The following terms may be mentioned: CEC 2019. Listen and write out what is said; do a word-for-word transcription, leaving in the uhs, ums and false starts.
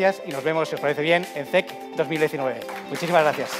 gracias y nos vemos, si os parece bien, en C E C dos mil diecinueve. Muchísimas gracias.